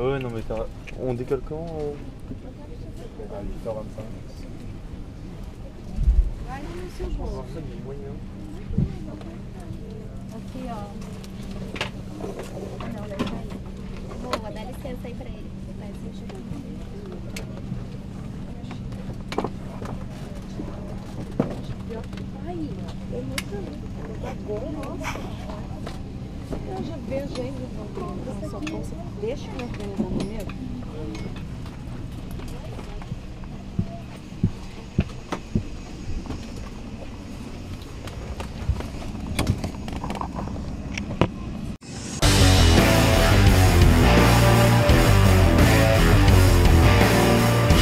Ouais, non, mais t'as. On décolle quand à 8h25. Allez, c'est bon. Aqui, ó. Ah, não, vai sair. Boa, dá licença aí pra ele. Vai ser aí, ó. É muito. Tá bom, nossa. Eu já vejo ainda, não, só deixa eu me organizar primeiro.